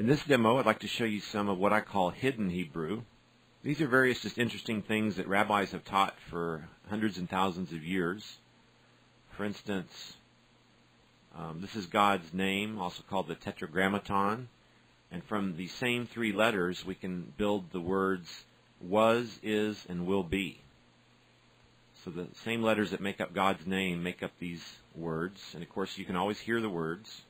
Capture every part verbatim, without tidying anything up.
In this demo, I'd like to show you some of what I call hidden Hebrew. These are various just interesting things that rabbis have taught for hundreds and thousands of years. For instance, um, this is God's name, also called the Tetragrammaton. And from the same three letters, we can build the words was, is, and will be. So the same letters that make up God's name make up these words. And, of course, you can always hear the words.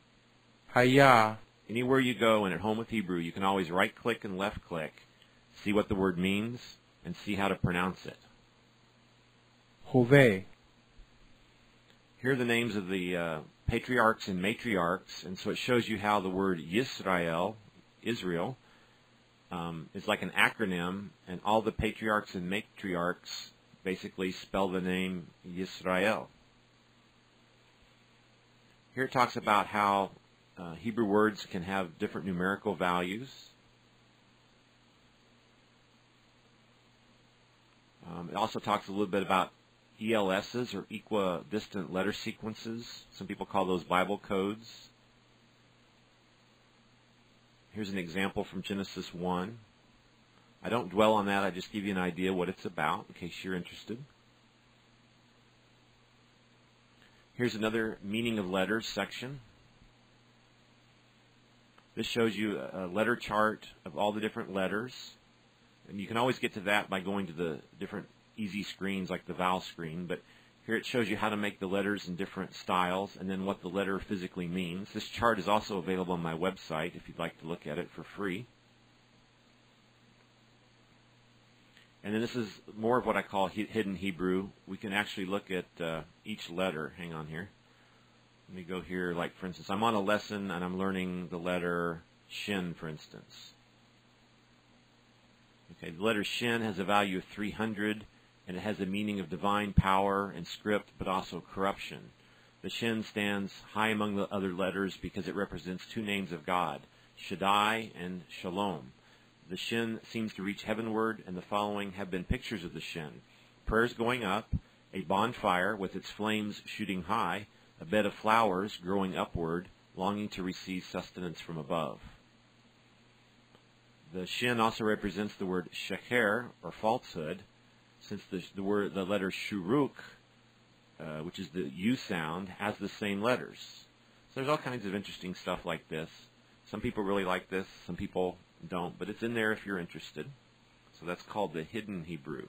HaYa. Anywhere you go, and at home with Hebrew, you can always right-click and left-click, see what the word means, and see how to pronounce it. Hoveh. Here are the names of the uh, patriarchs and matriarchs, and so it shows you how the word Yisrael, Israel, um, is like an acronym, and all the patriarchs and matriarchs basically spell the name Yisrael. Here it talks about how uh, Hebrew words can have different numerical values. Um, it also talks a little bit about E L Ss, or equidistant letter sequences. Some people call those Bible codes. Here's an example from Genesis one. I don't dwell on that. I just give you an idea what it's about in case you're interested. Here's another meaning of letters section. This shows you a letter chart of all the different letters. And you can always get to that by going to the different easy screens like the vowel screen, but here it shows you how to make the letters in different styles and then what the letter physically means. This chart is also available on my website if you'd like to look at it for free. And then this is more of what I call hidden Hebrew. We can actually look at uh, each letter. Hang on here. Let me go here. Like, for instance, I'm on a lesson and I'm learning the letter Shin, for instance. Okay, the letter Shin has a value of three hundred. And it has a meaning of divine power and script, but also corruption. The Shin stands high among the other letters because it represents two names of God, Shaddai and Shalom. The Shin seems to reach heavenward, and the following have been pictures of the Shin. Prayers going up, a bonfire with its flames shooting high, a bed of flowers growing upward, longing to receive sustenance from above. The Shin also represents the word Sheker, or falsehood, since the, the, word, the letter Shuruk, uh, which is the U sound, has the same letters. So there's all kinds of interesting stuff like this. Some people really like this, some people don't, but it's in there if you're interested. So that's called the hidden Hebrew.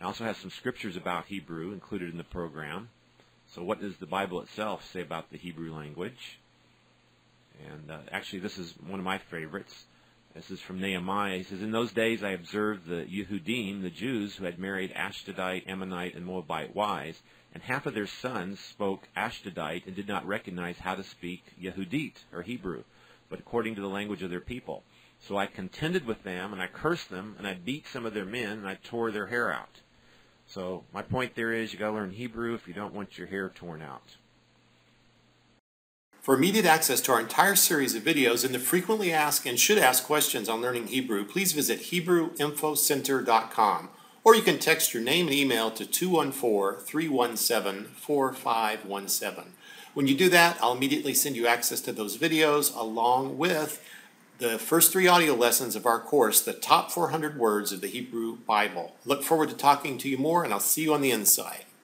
I also have some scriptures about Hebrew included in the program. So what does the Bible itself say about the Hebrew language? And uh, actually this is one of my favorites. This is from Nehemiah. He says, "In those days I observed the Yehudim, the Jews, who had married Ashdodite, Ammonite, and Moabite wives, and half of their sons spoke Ashdodite and did not recognize how to speak Yehudit, or Hebrew, but according to the language of their people. So I contended with them, and I cursed them, and I beat some of their men, and I tore their hair out." So my point there is you've got to learn Hebrew if you don't want your hair torn out. For immediate access to our entire series of videos and the frequently asked and should ask questions on learning Hebrew, please visit Hebrew Info Center dot com, or you can text your name and email to two one four, three one seven, four five one seven. When you do that, I'll immediately send you access to those videos along with the first three audio lessons of our course, The Top four hundred Words of the Hebrew Bible. Look forward to talking to you more, and I'll see you on the inside.